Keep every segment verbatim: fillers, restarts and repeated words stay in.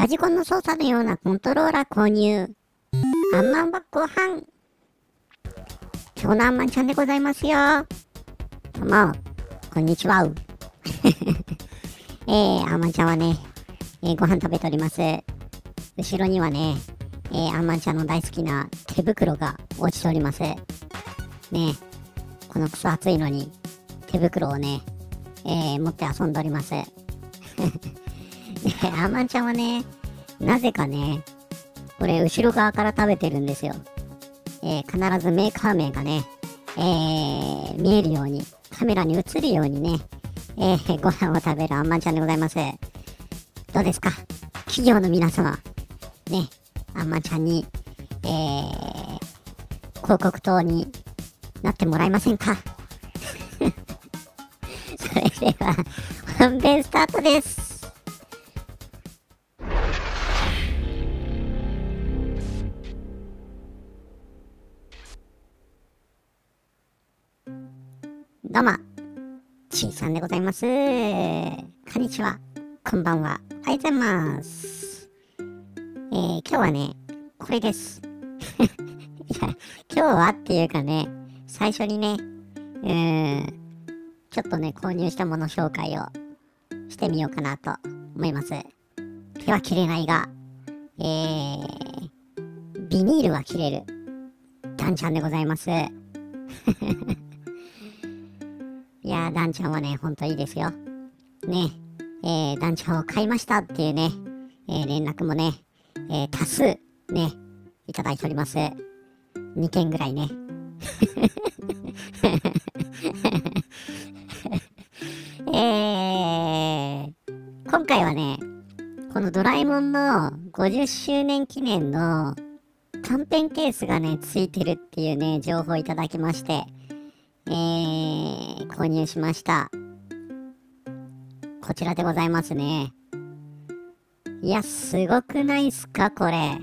ラジコンの操作のようなコントローラー購入。あんまんはご飯。今日のあんまんちゃんでございますよ。どうも、こんにちは。えー、あんまんちゃんはね、えー、ご飯食べております。後ろにはね、えー、あんまんちゃんの大好きな手袋が落ちております。ねこのクソ暑いのに手袋をね、えー、持って遊んでおります。あんまんちゃんはね、なぜかね、これ後ろ側から食べてるんですよ。えー、必ずメーカー名がね、えー、見えるように、カメラに映るようにね、えー、ご飯を食べるあんまんちゃんでございます。どうですか企業の皆様。ね、あんまんちゃんに、えー、広告塔になってもらえませんか。それでは、本編スタートです。どうも、ちいさんでございます。こんにちは、こんばんは、ありがとうございます。えー、今日はね、これです。いや、今日はっていうかね、最初にね、うーん、ちょっとね、購入したもの紹介をしてみようかなと思います。手は切れないが、えー、ビニールは切れる、ダンちゃんでございます。いやー、ダンちゃんはね、ほんといいですよ。ね、えー、ダンちゃんを買いましたっていうね、えー、連絡もね、えー、多数、ね、いただいております。にけんぐらいね。えー、今回はね、このドラえもんのごじゅっしゅうねん記念の短編ケースがね、ついてるっていうね、情報をいただきまして、えー、購入しました。こちらでございますね。いや、すごくないっすか、これ。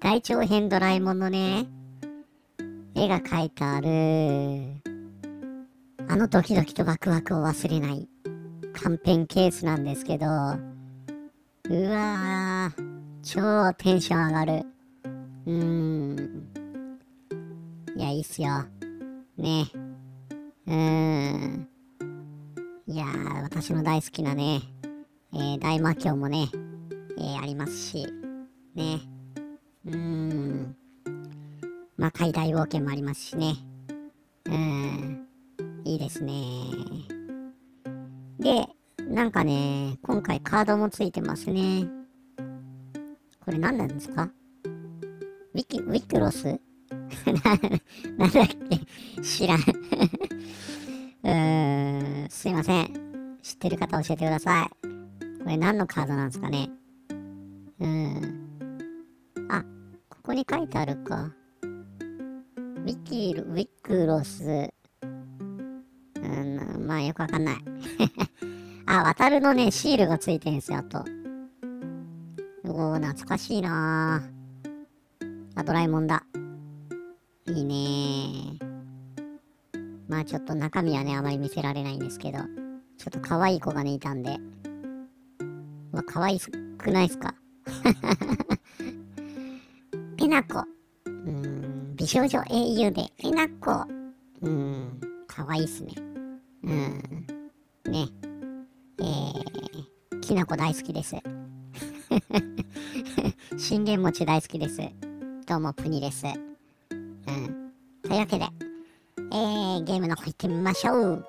大長編ドラえもんのね、絵が描いてある、あのドキドキとワクワクを忘れない、短編ケースなんですけど、うわー、超テンション上がる。うーん。いや、いいっすよ。ねうーん。いやー、私の大好きなね、えー、大魔教もね、えー、ありますし、ね。うーん。魔界大冒険もありますしね。うーん。いいですね。で、なんかね、今回カードもついてますね。これ何なんですか？ウィキ、ウィクロスな, なんだっけ知らん。うーん、すいません。知ってる方教えてください。これ何のカードなんですかね。うーん。あ、ここに書いてあるか。ウィキル、ウィクロス。うん、まあよくわかんない。あ、渡るのね、シールがついてるんですよ、あと。おー、懐かしいなー。あ、ドラえもんだ。いいねー。まあちょっと中身はね、あまり見せられないんですけど、ちょっと可愛い子がね、いたんで。うわ、可愛くないっすか。ペナコ。うーん、美少女英雄で、ペナコ。うーん、可愛いっすね。うーん。ね。えー、きなこ大好きです。信玄餅大好きです。どうも、プニです。うん、というわけで、えー、ゲームの方行ってみましょう。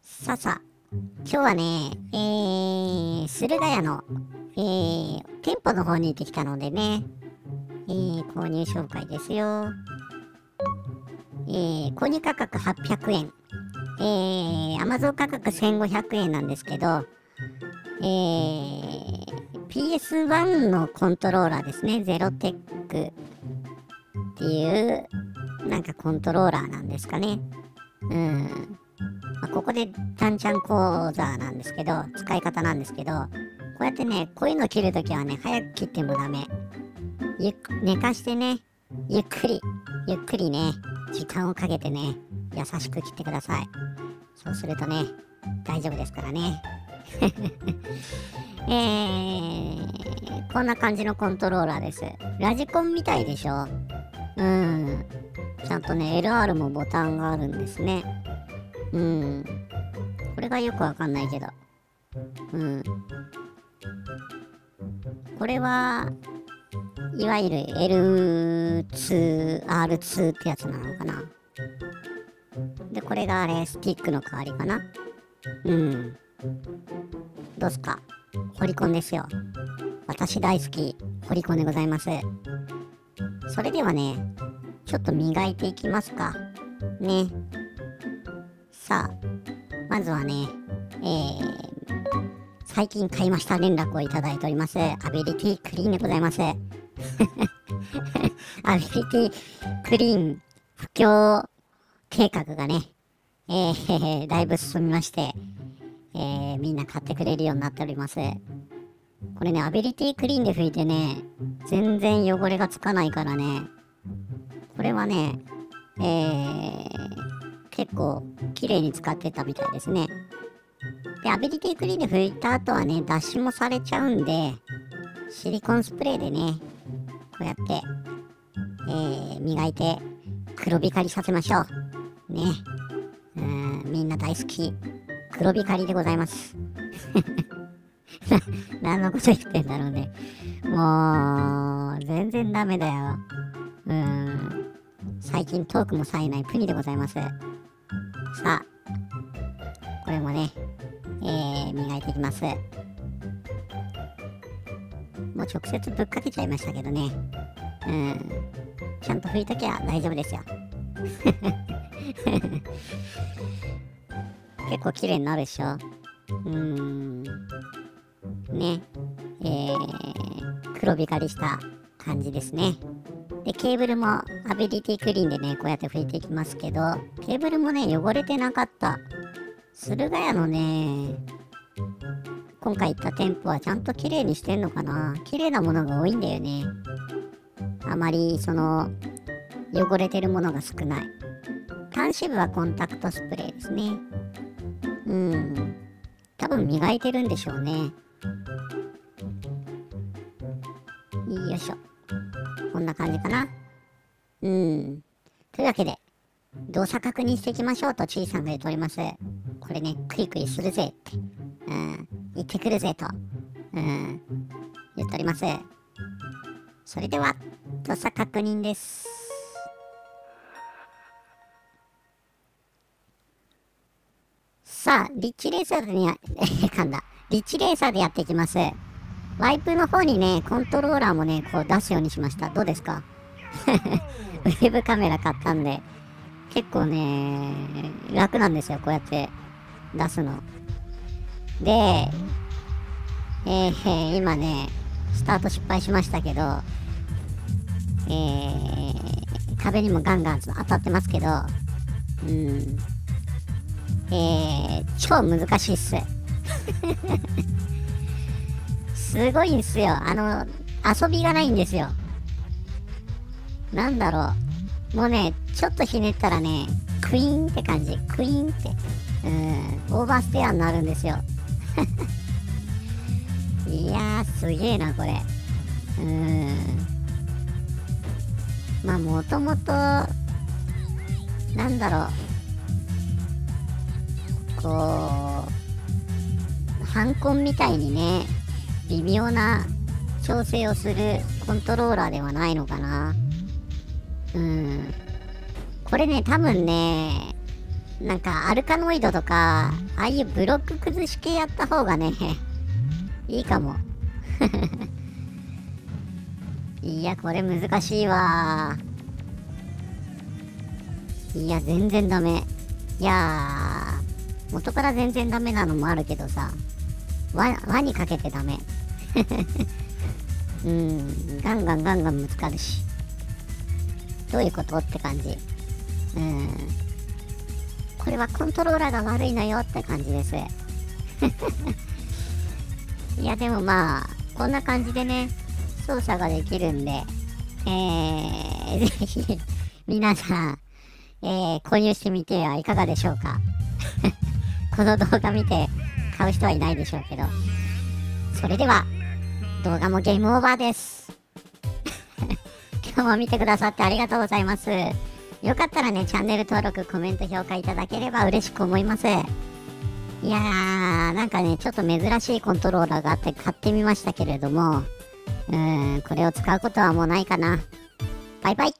さあさあ、今日はね、えー、駿河屋の、えー、店舗の方に行ってきたのでね、えー、購入紹介ですよ。えー、購入価格はっぴゃくえん、えー、Amazon 価格せんごひゃくえんなんですけど、えー、ピーエスワン のコントローラーですね。ゼロテックっていう、なんかコントローラーなんですかね。うん。まあ、ここでダンちゃん講座なんですけど、使い方なんですけど、こうやってね、こういうの切るときはね、早く切ってもダメ。ゆっ、寝かしてね、ゆっくり、ゆっくりね、時間をかけてね、優しく切ってください。そうするとね、大丈夫ですからね。えー、こんな感じのコントローラーです。ラジコンみたいでしょ。うん。ちゃんとね、エルアール もボタンがあるんですね。うん。これがよくわかんないけど。うん。これは、いわゆる エルツーアールツー ってやつなのかな。で、これがあれ、スティックの代わりかな。うん。どうすか？ホリコンですよ。私大好き、ホリコンでございます。それではね、ちょっと磨いていきますか。ね。さあ、まずはね、えー、最近買いました連絡をいただいております。アビリティクリーンでございます。アビリティクリーン布教計画がね、えー、だいぶ進みまして、えー、みんな買ってくれるようになっております。これね、アビリティクリーンで拭いてね、全然汚れがつかないからね、これはね、えー、結構綺麗に使ってたみたいですね。で、アビリティクリーンで拭いた後はね、脱脂もされちゃうんで、シリコンスプレーでね、こうやって、えー、磨いて黒光りさせましょう。ね。うーん、みんな大好き。黒光りでございます。何のこと言ってんだろうね。もう、全然ダメだよ。うーん。最近トークも冴えないプニでございます。さあ、これもね、えー、磨いていきます。もう直接ぶっかけちゃいましたけどね。うん。ちゃんと拭いときゃ大丈夫ですよ。結構綺麗になるでしょ。うーん。ね。えー、黒光りした感じですね。で、ケーブルもアビリティクリーンでね、こうやって拭いていきますけど、ケーブルもね、汚れてなかった。駿河屋のね、今回行った店舗はちゃんと綺麗にしてんのかな。綺麗なものが多いんだよね。あまりその汚れてるものが少ない。端子部はコンタクトスプレーですね。うん、多分磨いてるんでしょうね。よいしょ、こんな感じかな。うん、というわけで動作確認していきましょうとちいさんが言っております。これね、クイクイするぜって、うん、行ってくるぜと、うん、言っております。それでは動作確認です。さあ、リッチレーサーでや噛んだリッチレーサーでやっていきます。ワイプの方にね、コントローラーもね、こう出すようにしました。どうですか？ウェブカメラ買ったんで結構ね、楽なんですよ、こうやって出すの。で、えー、今ね、スタート失敗しましたけど、えー、壁にもガンガン当たってますけど、うん、えー、超難しいっす。すごいんすよ。あの、遊びがないんですよ。なんだろう。もうね、ちょっとひねったらね、クイーンって感じ、クイーンって、うん、オーバーステアになるんですよ。いやー、すげえな、これ。うん。まあ、もともと、なんだろう、こう、ハンコンみたいにね、微妙な調整をするコントローラーではないのかな。うん、これね、多分ね、なんかアルカノイドとか、ああいうブロック崩し系やった方がね、いいかも。いや、これ難しいわ。いや、全然ダメ。いやー、元から全然ダメなのもあるけどさ、輪、輪にかけてダメ。うん、ガンガンガンガンぶつかるし。どういうことって感じ。うん。これはコントローラーが悪いのよって感じです。いや、でもまあ、こんな感じでね、操作ができるんで、えー、ぜひ、皆さん、えー、購入してみてはいかがでしょうか。この動画見て買う人はいないでしょうけど、それでは動画もゲームオーバーです今日も見てくださってありがとうございます。よかったらね、チャンネル登録、コメント、評価いただければ嬉しく思います。いやー、なんかね、ちょっと珍しいコントローラーがあって買ってみましたけれども、うーん、これを使うことはもうないかな。バイバイ。